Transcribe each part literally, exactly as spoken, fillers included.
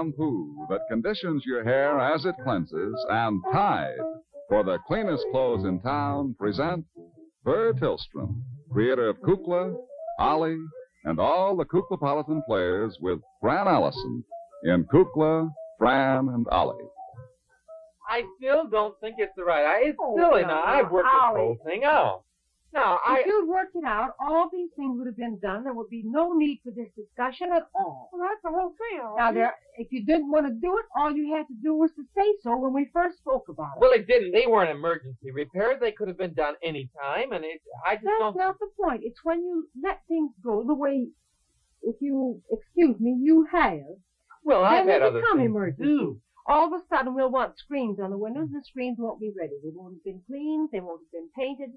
shampoo that conditions your hair as it cleanses, and Tide, for the cleanest clothes in town, present Burr Tillstrom, creator of Kukla, Ollie, and all the Kuklapolitan players with Fran Allison in Kukla, Fran, and Ollie. I still don't think it's the right idea. It's oh, silly. No, now, I've worked Ollie. the whole thing out. Now, if I... you'd worked it out, all these things would have been done. There would be no need for this discussion at all. Well, that's the whole thing. Now, you... there, if you didn't want to do it, all you had to do was to say so when we first spoke about it. Well, it didn't. They weren't emergency repairs. They could have been done any time, and it, I just that's don't... That's not the point. It's when you let things go the way, if you excuse me, you have. Well, I've had other things. Then they become emergency. All of a sudden, we'll want screens on the windows. The screens won't be ready. They won't have been cleaned. They won't have been painted.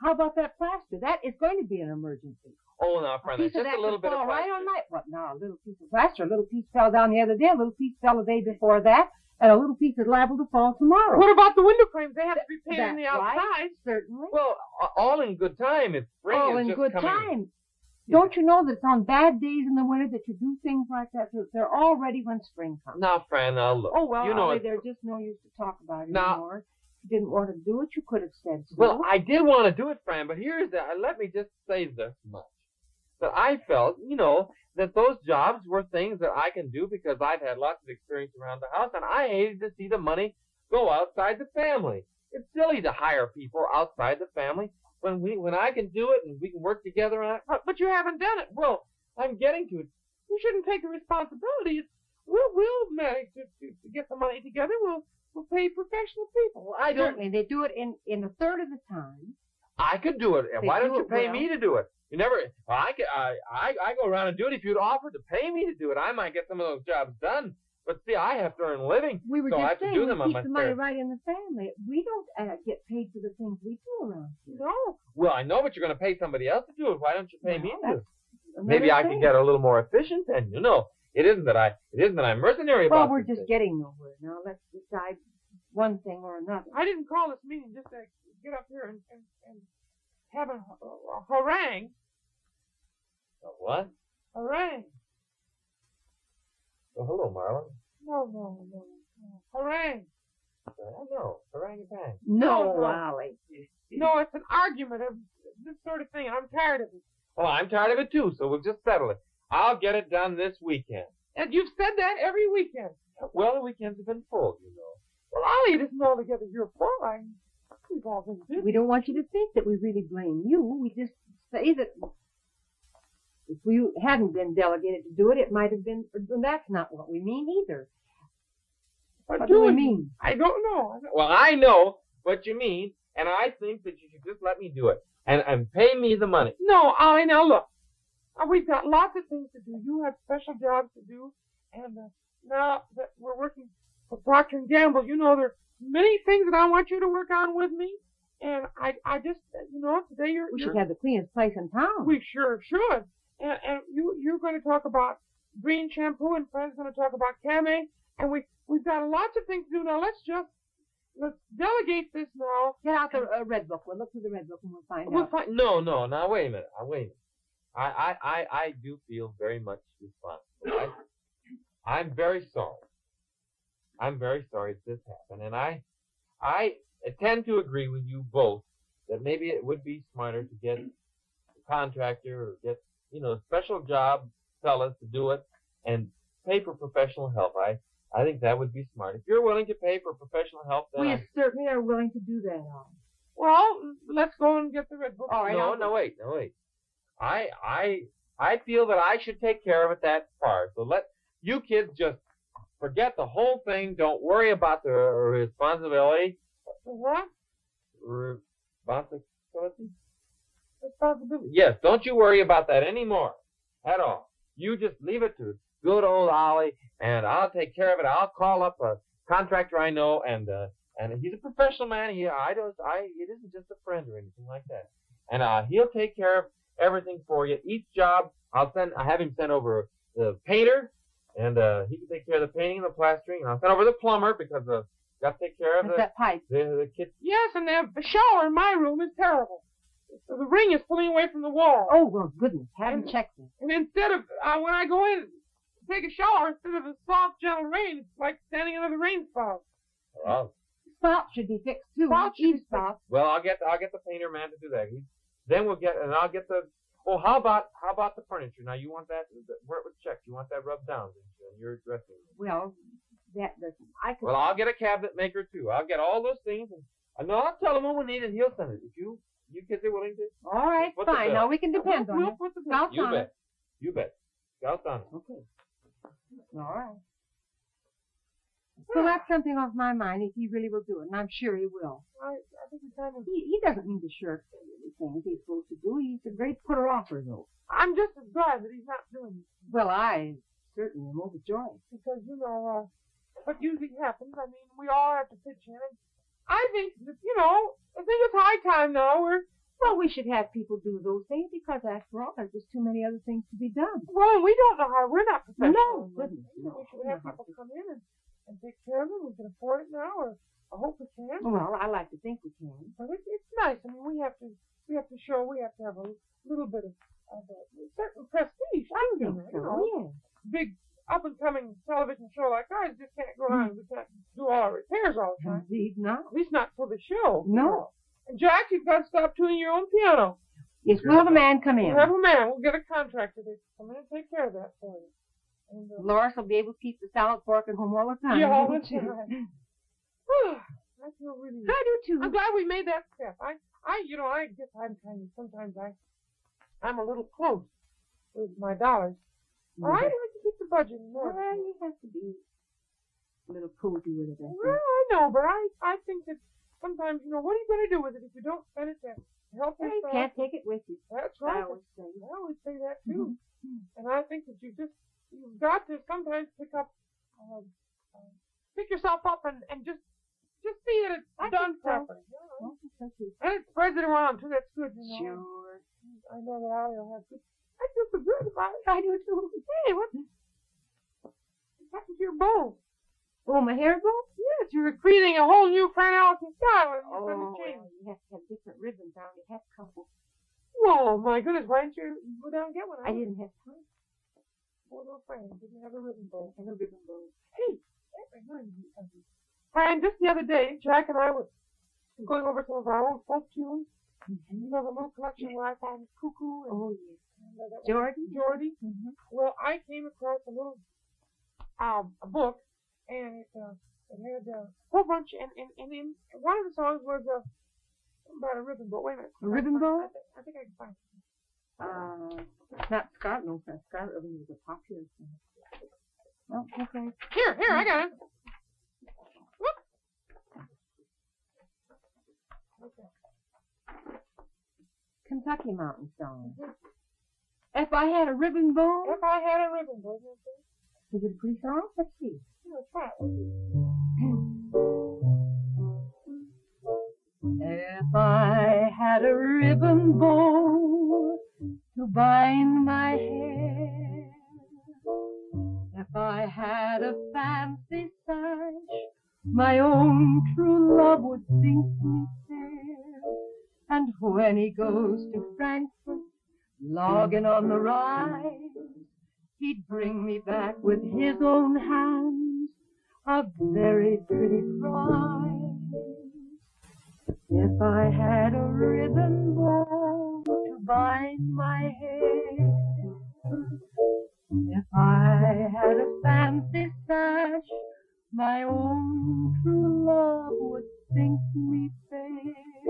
How about that plaster? That is going to be an emergency. Oh, now, friend, it's just a little bit of plaster. Right on that. What now? A little piece of plaster. A little piece fell down the other day. A little piece fell the day before that, and a little piece is liable to fall tomorrow. What about the window frames? They have Th to be painted on the outside. Right, certainly. Well, all in good time. It's spring. All in good time. Don't you know that it's on bad days in the winter that you do things like that? So they're all ready when spring comes. Now, Fran, now look. Oh, well, you know, Ollie, there's just no use to talk about it now, anymore. If you didn't want to do it, you could have said so. Well, I did want to do it, Fran, but here's the... Let me just say this much. That I felt, you know, that those jobs were things that I can do because I've had lots of experience around the house, and I hated to see the money go outside the family. It's silly to hire people outside the family. When we, when I can do it and we can work together on it, but you haven't done it. Well, I'm getting to it. You shouldn't take the responsibility. It's, we'll, we'll manage to, to, to get the money together. We'll, we'll pay professional people. Well, I don't. Certainly, they do it in, in a third of the time. I could do it. They Why do don't you pay well. me to do it? You never. I, could, I, I, I go around and do it. If you'd offer to pay me to do it, I might get some of those jobs done. But see, I have to earn a living, we were so just I have saying, to do them on my We keep the money fair. right in the family. We don't uh, get paid for the things we do around here. No. Well, I know, but you're going to pay somebody else to do it. Why don't you pay no, me to do it? Maybe I can get a little more efficient, and you know, it isn't that I, it isn't that I'm mercenary well, about it. Well, we're just things. getting nowhere now. Let's decide one thing or another. I didn't call this meeting just to get up here and and, and have a, a, a harangue. A what? Harangue. Oh, hello, Marlon. No, no, no, no. Harangue. Uh, no, harangue bang. No, no, Ollie. No, it's an argument of this sort of thing, and I'm tired of it. Well, I'm tired of it, too, so we'll just settle it. I'll get it done this weekend. And you've said that every weekend. Well, the weekends have been full, you know. Well, Ollie, it isn't altogether your fault. I, we've all been busy. We don't want you to think that we really blame you. We just say that... If we hadn't been delegated to do it, it might have been... That's not what we mean, either. What, what do we mean? I don't know. Well, I know what you mean, and I think that you should just let me do it and, and pay me the money. No, Ollie, now look. We've got lots of things to do. You have special jobs to do, and uh, now that we're working for Procter and Gamble, you know, there are many things that I want you to work on with me. And I I just, you know, today you're... We should you're, have the cleanest place in town. We sure should. And, and you, you're going to talk about green shampoo, and Fran's going to talk about Kame, and we, we've got lots of things to do now. Let's just, let's delegate this now. Get out the uh, red book. We'll look through the red book and we'll find we'll out. Find, no, no, now, wait a minute. Now, wait a minute. I, I, I, I do feel very much responsible. I, I'm very sorry. I'm very sorry that this happened, and I, I tend to agree with you both that maybe it would be smarter to get a contractor or get you know, special job fellas to do it and pay for professional help. I, I think that would be smart. If you're willing to pay for professional help, then we I... certainly are willing to do that. Well, let's go and get the red book. All right, no, I'll... no, wait, no, wait. I, I, I feel that I should take care of it that far. So let you kids just forget the whole thing. Don't worry about the responsibility. What? Responsibility. Responsibility. Yes, don't you worry about that anymore at all. You just leave it to good old Ollie, and I'll take care of it. I'll call up a contractor I know, and uh, and he's a professional man. He, I don't, I, it isn't just a friend or anything like that. And uh, he'll take care of everything for you. Each job, I'll send, I have him send over the painter, and uh, he can take care of the painting and the plastering. And I'll send over the plumber because the got to take care of the, that pipe. The, the kitchen. Yes, and the shower in my room is terrible. So the ring is pulling away from the wall. Oh, well, goodness. Haven't checked it. And instead of, uh, when I go in, take a shower instead of the soft, gentle rain. It's like standing under the rain spout. Well, spout should be fixed too. Spout should be fixed. Well, I'll get I'll get the painter man to do that. He, then we'll get and I'll get the. Oh, how about how about the furniture? Now you want that? Where it was checked, you want that rubbed down in your dressing room. Well, that doesn't. I could. Well, I'll get a cabinet maker too. I'll get all those things. And I know I'll tell him what we need, and he'll send it. If you you kids are willing to. All right, fine. Now we can depend we'll, on we'll it. Put the bill. You on bet. It. You bet. Scout's on it. Okay. All right. So that's something off my mind if he really will do it, and I'm sure he will. I, I think he's he, he doesn't mean to shirk anything he's supposed to do. He's a great putter-offer, though. I'm just surprised that he's not doing it. Well, I certainly am overjoyed. Because, you know, uh, what usually happens, I mean, we all have to pitch in. And I think, that, you know, I think it's high time now. We're... Well, we should have people do those things because, after all, there's just too many other things to be done. Well, we don't know how. We're not professionals. No, goodness. No, we should have people come in and... And take care of it. We can afford it now, or I hope we can. Well, I like to think we can. But it, it's nice. I mean, we have to, we have to show, we have to have a little bit of, of a certain prestige. I think so. You know, yeah. Big up-and-coming television show like ours just can't go on. Mm. We can't do all our repairs all the time. Indeed not. At least not for the show. No. And Jack, you've got to stop tuning your own piano. Yes, we'll have a man come in. We'll have a man. We'll get a contractor to come in and take care of that for you. And, uh, Loris will be able to keep the salad fork at home all the time. Yeah, all the time. I feel really. I do too. I'm glad we made that step. I, I, you know, I guess I'm kind of sometimes I, I'm a little close with my dollars. Mm-hmm. Well, I like to keep the budget more. Well, you have to be a little cozy with it. I well, I know, but I, I think that sometimes, you know, what are you going to do with it if you don't spend it to help yourself? You can't take it with you. That's right. I always say, I always say that too. Mm-hmm. And I think that you just. You've got to sometimes pick up, uh, uh, pick yourself up and, and just just see that it's I done properly. Yeah, and it spreads it around, too. That's good. You know? Sure. I know that I'll have good. I feel so good about it. I do, too. Hey, what happened to your bow? Oh, my hair bow? Yes, you're creating a whole new Fran Allison style. Oh, well, you have to have different ribbons on. You have couple. Whoa, my goodness. Why didn't you go down and get one? I didn't have time. Poor little Fran didn't have a ribbon bow. And a ribbon bow. Hey, that reminds me of you. Fran, just the other day, Jack and I were going over some of our old folk tunes. Mm-hmm. You know the little collection where I found Cuckoo and oh, yes. and, uh, Jordy. Jordy. Mm-hmm. Well, I came across a little um, a book, and it, uh, it had a whole bunch, and, and, and in one of the songs was uh, about a ribbon bow. Wait a minute. A ribbon bow? I, th I think I can find it. Uh, not Scott, no, Scott, Scott really was a popular thing. Oh, okay. Here, here, I got it. Whoop. Okay. Kentucky Mountain Song. Mm-hmm. If I had a ribbon bow. If I had a ribbon bow. Is it a pretty song? Let's see. Oh, it's hot. If I had a ribbon bow to bind my hair, if I had a fancy sash, my own true love would think me fair. And when he goes to Frankfurt, logging on the Rhine, he'd bring me back with his own hands a very pretty prize. If I had a ribbon bow to bind my hair, if I had a fancy sash, my own true love would think me fair.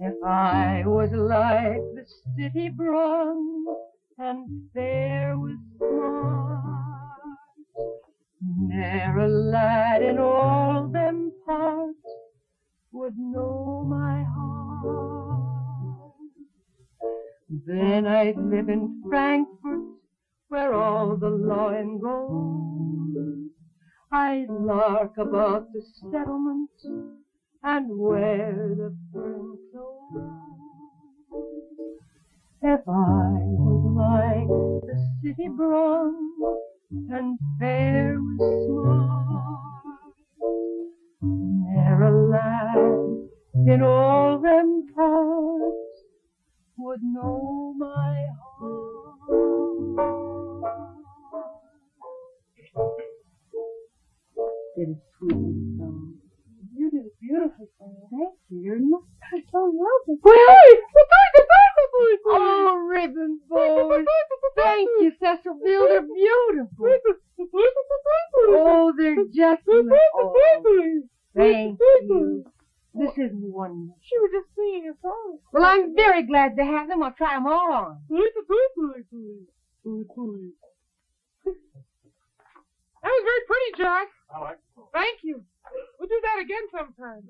If I was like the city bronze and fair with smart, ne'er a lad in all them parts would know my heart. Then I'd live in Frankfurt, where all the lawin' goes. I'd lark about the settlements and wear the fur clothes. If I was like the city bronze and fair was smart, ne'er a lad in all them parts would know my heart. did it. Um, you did it beautifully for me. Thank you. You're so lovely. Wait, wait. Oh, ribbon bows. Thank you, Cecil Bill. They're beautiful. Oh, they're just lovely. Oh, thank you. This is wonderful. She was just singing a song. Well, I'm very glad to have them. I'll try them all on. That was very pretty, Jack. I like it. Thank you. We'll do that again sometime.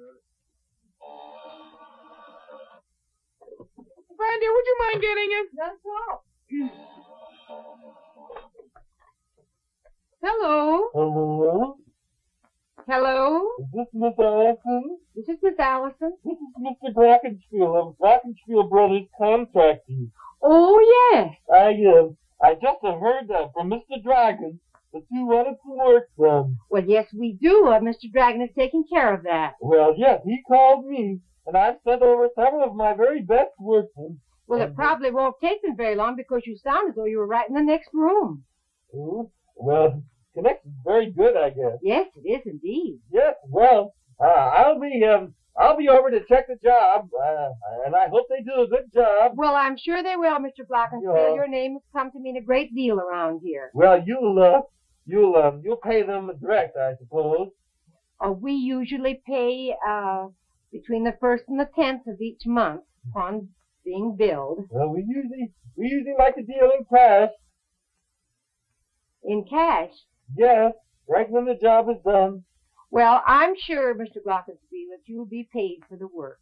Fran, dear, would you mind getting it? That's all. Hello. Hello. Hello? Is this Miss Allison? This is Miss Allison. This is Mister Brackensfield of Brackensfield Brothers Contracting. Oh, yes. I, uh, I just have heard that from Mister Dragon that you wanted some work done. Well, yes, we do. Uh, Mister Dragon is taking care of that. Well, yes, he called me, and I've sent over several of my very best workmen. Well, it probably uh, won't take them very long because you sound as though you were right in the next room. Mm, well... Connection's very good, I guess. Yes, it is indeed. Yes, well, uh, I'll be um, I'll be over to check the job, uh, and I hope they do a good job. Well, I'm sure they will, Mister Blackensfield. Yeah. Your name has come to mean a great deal around here. Well, you'll uh, you'll um, you'll pay them direct, I suppose. Uh, we usually pay uh, between the first and the tenth of each month upon being billed. Well, we usually we usually like to deal in cash. In cash. Yes, right when the job is done. Well, I'm sure, Mister Glockenspiel, that you'll be paid for the work.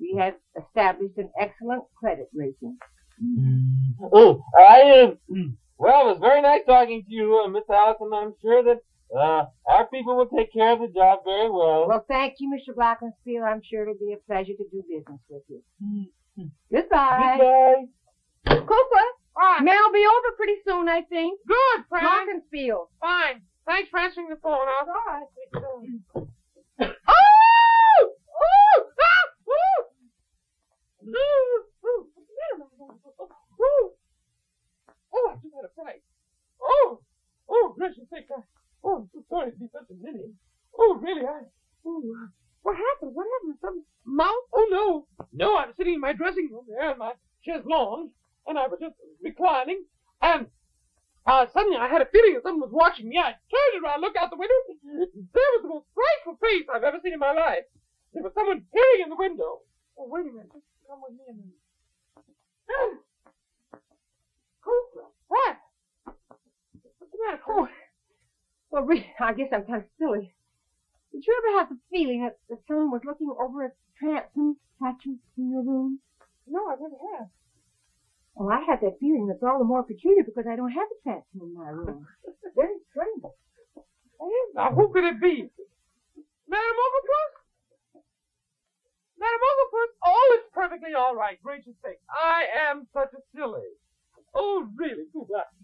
We have established an excellent credit rating. Mm-hmm. Oh, I am. Uh, well, it was very nice talking to you, uh, Miss Allison. I'm sure that uh, our people will take care of the job very well. Well, thank you, Mister Glockenspiel. I'm sure it'll be a pleasure to do business with you. Mm-hmm. Goodbye. Goodbye. Kukla. Fine. Mail'll be over pretty soon, I think. Good, Fran. Brackensfield. Fine. Thanks for answering the phone. All right. Oh! Oh! Ah! Woo! Oh! Oh! Oh! I just had a fright. Oh! Oh, gracious sake! Oh, I'm so sorry to be such a ninny. Oh, really? I. Oh, what happened? What happened? Some mouse? Oh no! No, I'm sitting in my dressing room there in my chaise longue. And I was just reclining, and uh, suddenly I had a feeling that someone was watching me. I turned around, looked out the window. There was the most frightful face I've ever seen in my life. There was someone peering in the window. Oh, wait a minute. Just come with me a minute. Kukla, what? What's the matter? Oh, well, really, I guess I'm kind of silly. Did you ever have the feeling that, that someone was looking over at the transom statues in your room? No, I never have. Well, I have that feeling that's all the more peculiar because I don't have a transom in my room. It's very strange. Now, who could it be? Madame Overpuss? Madame Overpuss? Oh, it's perfectly all right, gracious sake. I am such a silly. Oh, really?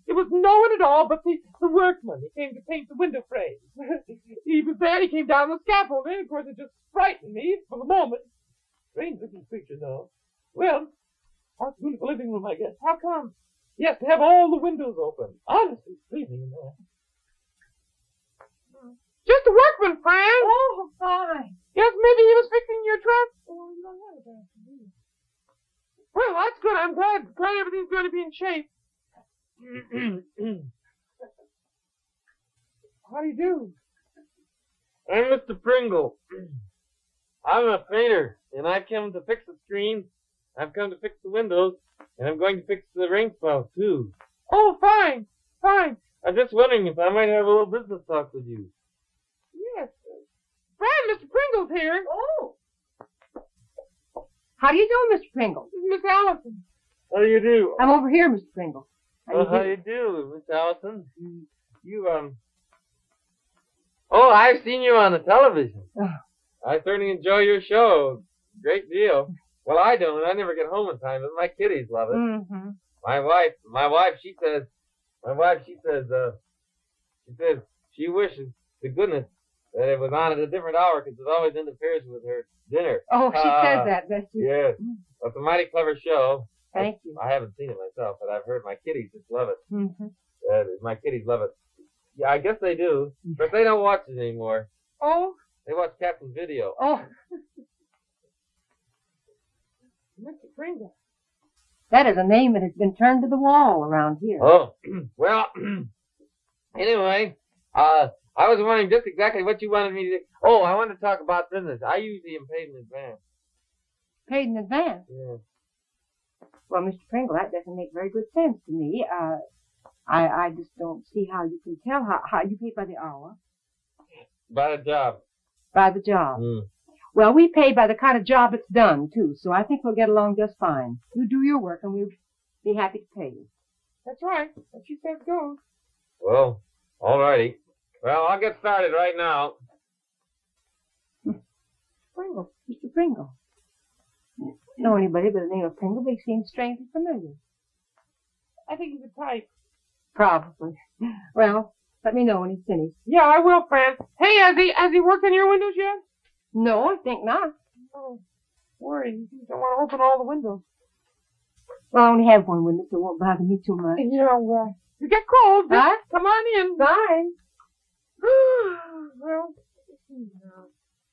It was no one at all but the, the workman. He came to paint the window frame. He was there, he came down the scaffold, and of course it just frightened me for the moment. Strange looking creature, though. Well... That's a beautiful living room, I guess. How come? Yes, to have all the windows open. Honestly, freezing in there. Just a workman, Fran. Oh, fine. Yes, maybe he was fixing your dress. Oh, you don't have a dress, do you? Well, that's good. I'm glad. Glad everything's going to be in shape. How do you do? I'm Mister Pringle. I'm a painter, and I've come to fix the screen. I've come to fix the windows, and I'm going to fix the rain spout, too. Oh, fine, fine. I'm just wondering if I might have a little business talk with you. Yes. Fran, Mister Pringle's here. Oh. How do you do, Mister Pringle? This is Miss Allison. How do you do? I'm over here, Mister Pringle. How well, do you do, do Miss Allison? You, you, um... Oh, I've seen you on the television. Oh. I certainly enjoy your show. Great deal. Well, I don't. I never get home in time, but my kiddies love it. Mm-hmm. My wife, my wife, she says, my wife, she says, uh, she says she wishes to goodness that it was on at a different hour because it always interferes with her dinner. Oh, she uh, says that, does she? Yes. Mm-hmm. Well, it's a mighty clever show. Thank I, you. I haven't seen it myself, but I've heard my kiddies just love it. Mm-hmm. Uh, my kiddies love it. Yeah, I guess they do, but they don't watch it anymore. Oh, they watch Captain Video. Oh, Mister Pringle. That is a name that has been turned to the wall around here. Oh, well, anyway, uh, I was wondering just exactly what you wanted me to do. Oh, I wanted to talk about business. I usually am paid in advance. Paid in advance? Yeah. Well, Mister Pringle, that doesn't make very good sense to me. Uh, I, I just don't see how you can tell how, how you pay by the hour. By the job. By the job. Mm. Well, we pay by the kind of job it's done, too, so I think we'll get along just fine. You do your work, and we'll be happy to pay you. That's right. What you said goes. Well, all righty. Well, I'll get started right now. Pringle. Mister Pringle. Know anybody by the name of Pringle? They seem strangely familiar. I think he's a type. Probably. Well, let me know when he's finished. Yeah, I will, Fran. Hey, has he has he worked in your windows yet? No, I think not. Oh, worried. You don't want to open all the windows. Well, I only have one window, so it won't bother me too much. You know, uh, you get cold. Huh? Come on in. Bye. Well,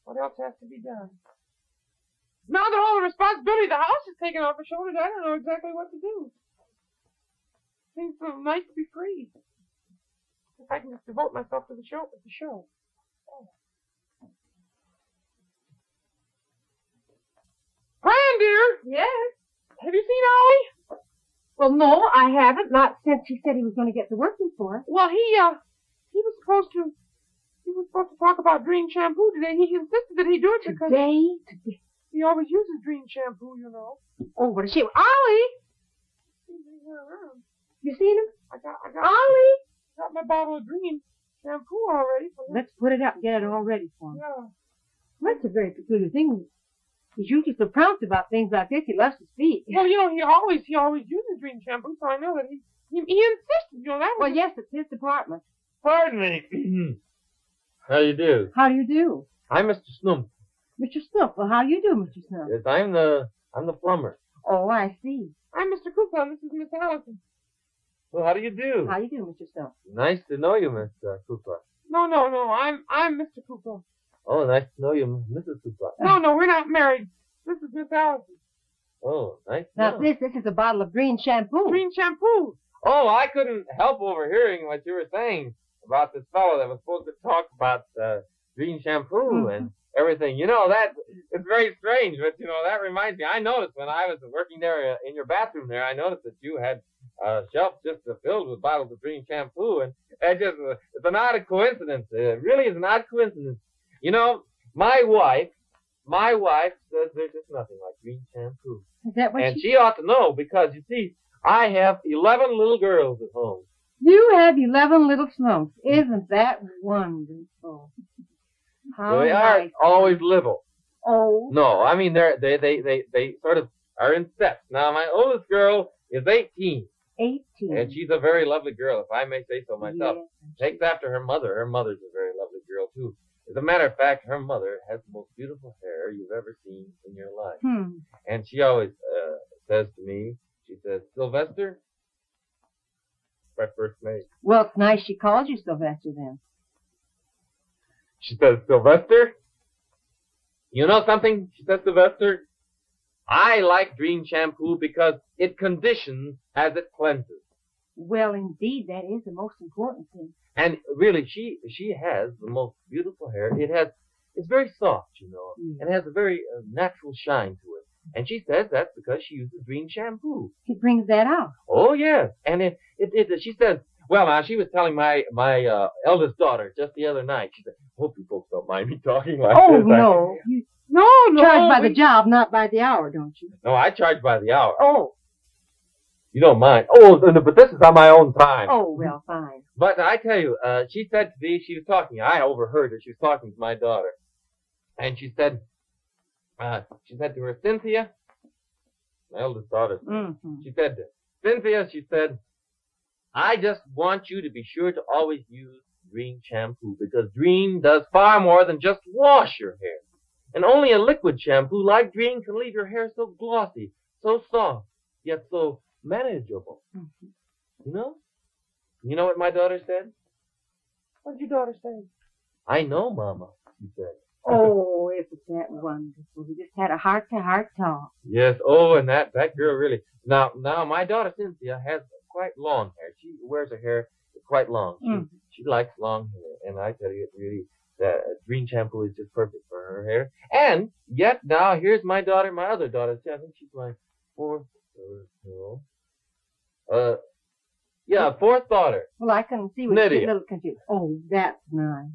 what else has to be done? Now that all the responsibility of the house is taken off her shoulders, I don't know exactly what to do. Seems so nice to be free. If I can just devote myself to the show, to the show. Oh. Fran, dear! Yes? Have you seen Ollie? Well, no, I haven't. Not since he said he was going to get to working for us. Well, he, uh, he was supposed to, he was supposed to talk about Dream Shampoo today. He insisted that he do it because... Today? Today. He always uses Dream Shampoo, you know. Oh, what a shame. Ollie! You seen him? I got, I got. Ollie! Got my bottle of Dream Shampoo already. Let's put it out and get it all ready for him. Yeah. Well, that's a very peculiar thing. He's usually so prompt about things like this, he loves to speak. Well, you know, he always, he always uses Dream Shampoo, so I know that he, he, he insisted, you know, that was... Well, yes, it's his department. Pardon me. How do you do? How do you do? I'm Mister Snoop. Mister Snook, well, how do you do, Mister Snook? Yes, I'm the, I'm the plumber. Oh, I see. I'm Mister Kukla, and this is Miss Allison. Well, how do you do? How do you do, Mister Snook? Nice to know you, Miss Kukla. No, no, no, I'm, I'm Mister Kukla. Oh, nice to know you, Missus Kukla. No, no, we're not married. This is Miss Allison. Oh, nice to know. Now, this, this is a bottle of green shampoo. Green shampoo. Oh, I couldn't help overhearing what you were saying about this fellow that was supposed to talk about uh, green shampoo mm-hmm. and... everything. You know, that, it's very strange, but, you know, that reminds me, I noticed when I was working there uh, in your bathroom there, I noticed that you had uh, shelves just uh, filled with bottles of green shampoo, and it just, uh, it's an odd coincidence. It really is an odd coincidence. You know, my wife, my wife says there's just nothing like green shampoo. Is that what? And she, she ought to know, because, you see, I have eleven little girls at home. You have eleven little slumps. Isn't that wonderful? How they aren't always little. Oh. No, I mean, they're, they they they they sort of are in steps. Now, my oldest girl is eighteen. eighteen. And she's a very lovely girl, if I may say so myself. Yes. Takes after her mother. Her mother's a very lovely girl, too. As a matter of fact, her mother has the most beautiful hair you've ever seen in your life. Hmm. And she always uh, says to me, she says, Sylvester, my first mate. Well, it's nice she calls you Sylvester, then. She says, Sylvester, you know something? She says, Sylvester, I like Dream Shampoo because it conditions as it cleanses. Well, indeed, that is the most important thing. And really, she she has the most beautiful hair. It has, it's very soft, you know, mm. and it has a very uh, natural shine to it. And she says that's because she uses Dream Shampoo. It brings that out. Oh, yes. And it, it, it she says, well, now, she was telling my my uh, eldest daughter just the other night. She said, hope you folks don't mind me talking like oh, this. Oh, no. You no, no. Charge by we... the job, not by the hour, don't you? No, I charge by the hour. Oh. You don't mind. Oh, but this is on my own time. Oh, well, fine. But I tell you, uh, she said to me, she was talking. I overheard her. She was talking to my daughter. And she said, uh, she said to her, Cynthia, my eldest daughter, mm-hmm. she said, Cynthia, she said, I just want you to be sure to always use Dream Shampoo, because Dream does far more than just wash your hair. And only a liquid shampoo like Dream can leave your hair so glossy, so soft, yet so manageable. Mm-hmm. You know? You know what my daughter said? What'd your daughter say? I know, Mama, she said. Oh, isn't that wonderful? We just had a heart-to-heart talk. Yes, oh, and that, that girl really... Now, now, my daughter, Cynthia, has quite long hair. She wears her hair quite long. Mm-hmm. She, she likes long hair, and I tell you, it really... Uh, Dream Shampoo is just perfect for her hair. And yet now here's my daughter, my other daughter. See, I think she's my fourth or so. Uh, yeah, fourth daughter. Well, I can see what you're a little confused. Oh, that's nice.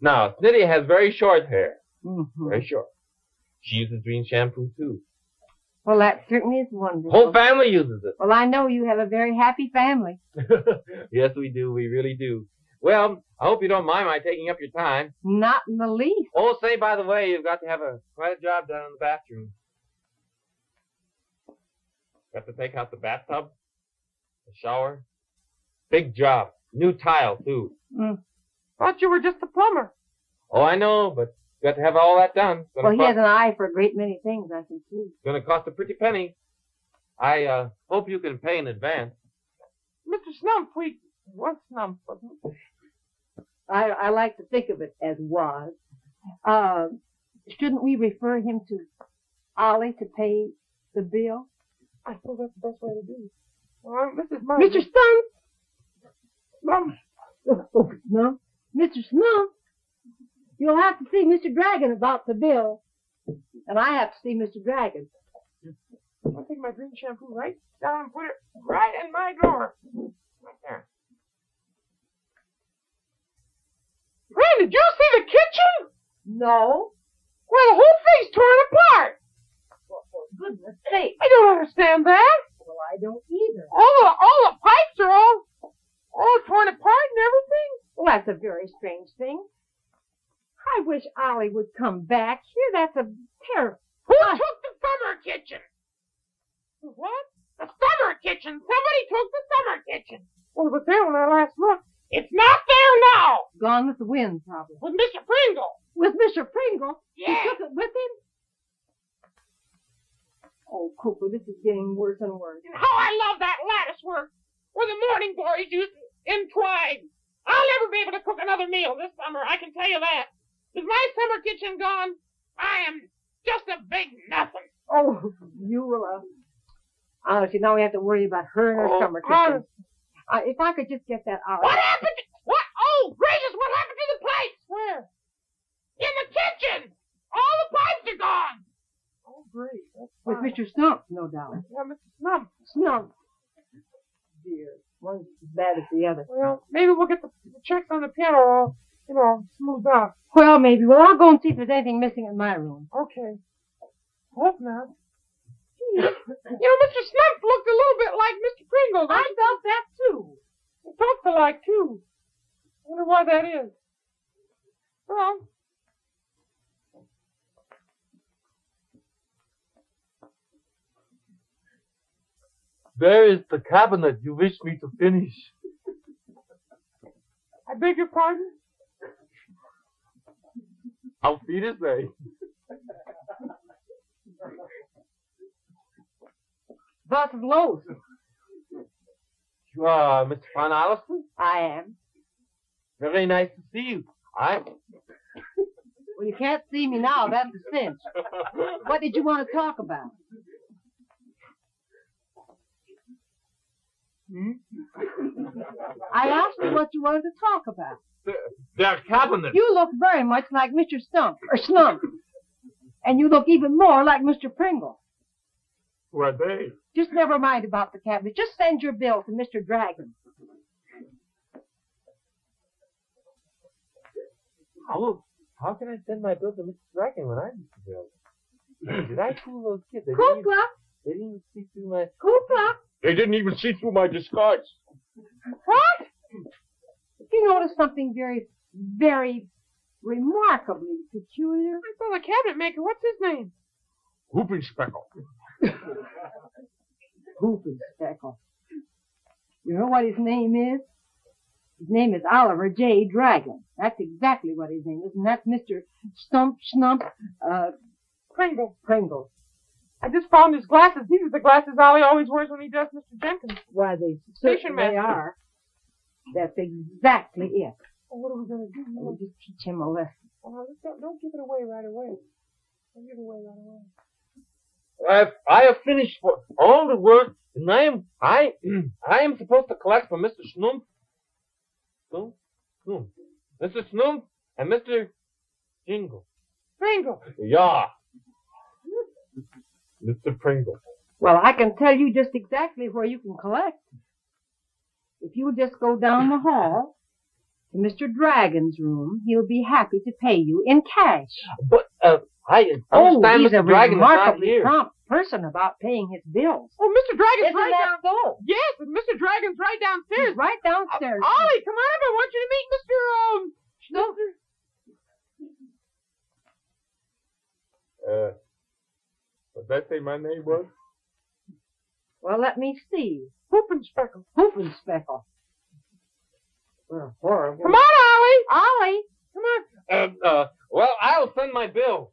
Now, Snitty has very short hair. Mm-hmm. Very short. She uses Dream Shampoo too. Well, that certainly is wonderful. Whole family uses it. Well, I know you have a very happy family. Yes, we do. We really do. Well, I hope you don't mind my taking up your time. Not in the least. Oh, say, by the way, you've got to have a quite a job done in the bathroom. Got to take out the bathtub, the shower. Big job. New tile, too. Mm. Thought you were just a plumber. Oh, I know, but got to have all that done. Well, he has an eye for a great many things, I can see. It's going to cost a pretty penny. I uh, hope you can pay in advance. Mister Snump, we... What's Snump? I, I like to think of it as was. Uh, shouldn't we refer him to Ollie to pay the bill? I suppose that's the best way to do it. Well, this is my Mister Snump! Mom. Oh, no. Mister Snump, you'll have to see Mister Dragon about the bill, and I have to see Mister Dragon. I'll take my Dream Shampoo right down and put it right in my drawer. Right there. Fran, did you see the kitchen? No. Well, the whole thing's torn apart. Well, for goodness sake. I don't understand that. Well, I don't either. All the, all the pipes are all, all torn apart and everything. Well, that's a very strange thing. I wish Ollie would come back here. That's a terror. Who uh, took the summer kitchen? What? The summer kitchen. Somebody took the summer kitchen. Well, it was there when I last looked. It's not there now. Gone with the wind, probably. With Mister Pringle. With Mister Pringle? Yeah. He took it with him? Oh, Cooper, this is getting worse and worse. And how I love that lattice work where the morning glories used in Tide. I'll never be able to cook another meal this summer, I can tell you that. With my summer kitchen gone, I am just a big nothing. Oh, you will. Uh, oh, so now we have to worry about her and her oh, summer kitchen. Uh, Uh, if I could just get that out. What happened? To, what? Oh, gracious, what happened to the pipes? Where? In the kitchen. All the pipes are gone. Oh, great. That's with fine. Mister Snump, no doubt. Yeah, Mister Snump. Snump. Dear. One's as bad as the other. Well, maybe we'll get the, the checks on the piano all, you know, smoothed out. Well, maybe. Well, I'll go and see if there's anything missing in my room. Okay. Hope not. You know, Mister Snump looked a little bit like Mister Pringle. I felt that, too. He talked alike, too. I wonder why that is. Well. There is the cabinet you wished me to finish. I beg your pardon? Auf Wiedersehen. Lots of loaves. You are Mister Fran Allison? I am. Very nice to see you. I'm. Well, you can't see me now. That's a cinch. What did you want to talk about? Hmm? I asked you what you wanted to talk about. The, their cabinet. You look very much like Mister Stump, or Snump. And you look even more like Mister Pringle. Who are they? Just never mind about the cabinet. Just send your bill to Mister Dragon. How, how can I send my bill to Mister Dragon when I'm Mister Dragon? Did I fool those kids? They Kukla! Didn't, they didn't even see through my... Kukla! They didn't even see through my disguise. What? Did you notice something very, very remarkably peculiar? I saw the cabinet maker. What's his name? Hooping Speckle. Hooping Speckle. You know what his name is? His name is Oliver J. Dragon. That's exactly what his name is, and that's Mister Stump Snump uh, Pringle. Pringle. I just found his glasses. These are the glasses Ollie always wears when he does Mister Jenkins. Why, they certainly are. That's exactly it. Well, what are we going to do? We'll just teach him a lesson. Well, don't, don't give it away right away. Don't give it away right away. I've, I have finished for all the work, and I am, I, I am supposed to collect for Mister Snoom, Snoom, Snoom, Mister Snoom, and Mister Jingle. Pringle. Yeah. Mister Pringle. Well, I can tell you just exactly where you can collect. If you just go down the hall to Mister Dragon's room, he'll be happy to pay you in cash. But, uh, I understand oh, he's Mister a Dragon remarkably prompt person about paying his bills. Oh, Mister Dragon's Isn't right downstairs. Go? Yes, Mister Dragon's right downstairs. He's right downstairs. Uh, Ollie, come on up. I want you to meet Mister Um. No. Uh, did that say my name was? Well, let me see. Hoopenspeckle. Hoopenspeckle. Well, horrible. Come on, Ollie. Ollie, come on. Uh, uh, well, I'll send my bill.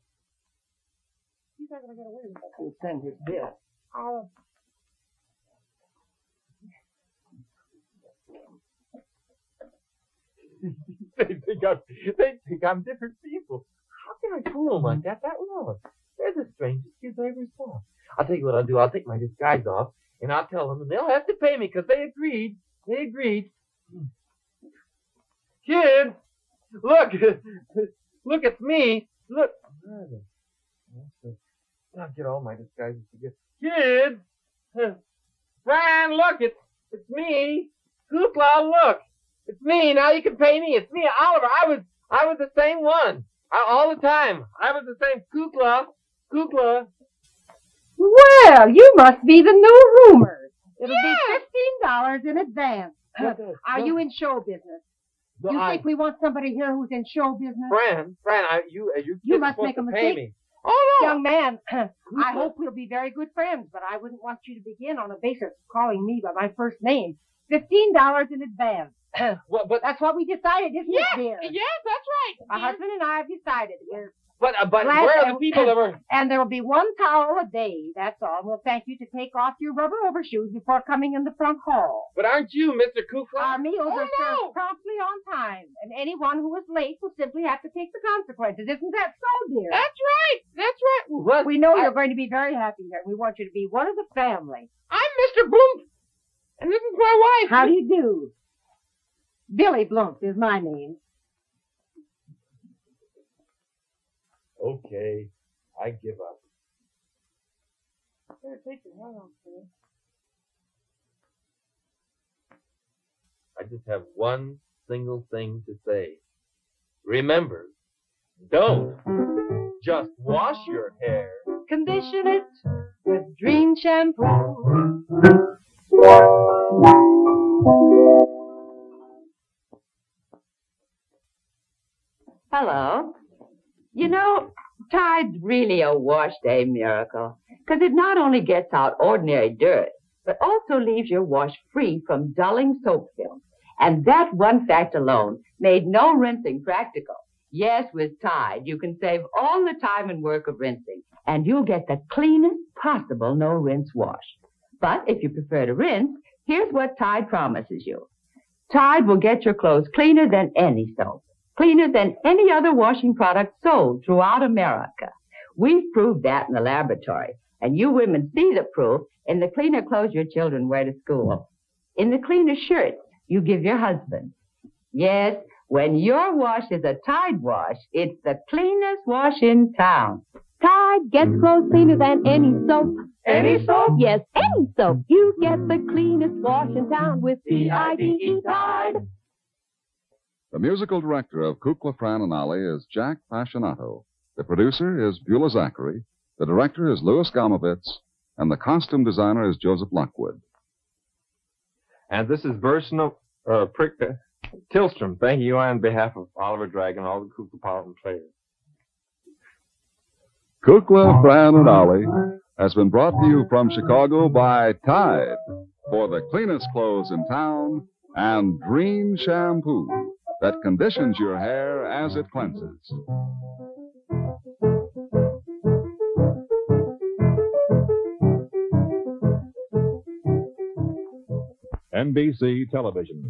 He's not going to get away with it. He'll send his bill. I'll... they, think I'm, they think I'm different people. How can I fool them like that? That was They're the strangest kids I ever saw. I'll tell you what I'll do. I'll take my disguise off, and I'll tell them, and they'll have to pay me, because they agreed. They agreed. Kids, look. Look, it's me. Look. I'll get all my disguises together. Kids. Fran, look, it's, it's me. Kukla, look. It's me. Now you can pay me. It's me, Oliver. I was, I was the same one. I, all the time. I was the same Kukla. Kukla. Well, you must be the new roomer. It'll yes. be fifteen dollars in advance. Uh, are you in show business? Do you I, think we want somebody here who's in show business? Fran, Fran, I, you, uh, you, you must make a mistake. Oh, no. Young man, I hope we'll be very good friends, but I wouldn't want you to begin on a basis calling me by my first name. fifteen dollars in advance. Well, but that's what we decided, isn't yes, it, dear? Yes, that's right. My yes. husband and I have decided. We're but uh, but glad where are the people that were? And there will be one towel a day. That's all. We'll thank you to take off your rubber overshoes before coming in the front hall. But aren't you, Mister Kukla? Our meals oh, are served no. promptly on time, and anyone who is late will simply have to take the consequences. Isn't that so, dear? That's right. That's right. Well, we know I... you're going to be very happy here. We want you to be one of the family. I'm Mister Bloom, and this is my wife. How do you do? Billy Blunt is my name. Okay, I give up. Better take your hat off, please. I just have one single thing to say. Remember, don't just wash your hair. Condition it with Dream Shampoo. Hello. You know, Tide's really a wash day miracle, because it not only gets out ordinary dirt, but also leaves your wash free from dulling soap film. And that one fact alone made no rinsing practical. Yes, with Tide, you can save all the time and work of rinsing, and you'll get the cleanest possible no-rinse wash. But if you prefer to rinse, here's what Tide promises you. Tide will get your clothes cleaner than any soap. Cleaner than any other washing product sold throughout America. We've proved that in the laboratory, and you women see the proof in the cleaner clothes your children wear to school, in the cleaner shirts you give your husband. Yes, when your wash is a Tide wash, it's the cleanest wash in town. Tide gets clothes cleaner than any soap. Any soap? Yes, any soap. You get the cleanest wash in town with T I D E, Tide. The musical director of Kukla, Fran, and Ollie is Jack Fascinato. The producer is Beulah Zachary. The director is Lewis Gomavitz. And the costume designer is Joseph Lockwood. And this is Burr uh, Tillstrom. Thank you on behalf of Oliver Dragon and all the Kuklapolitan players. Kukla, Fran, and Ollie has been brought to you from Chicago by Tide for the cleanest clothes in town and Dream Shampoo. That conditions your hair as it cleanses. N B C Television.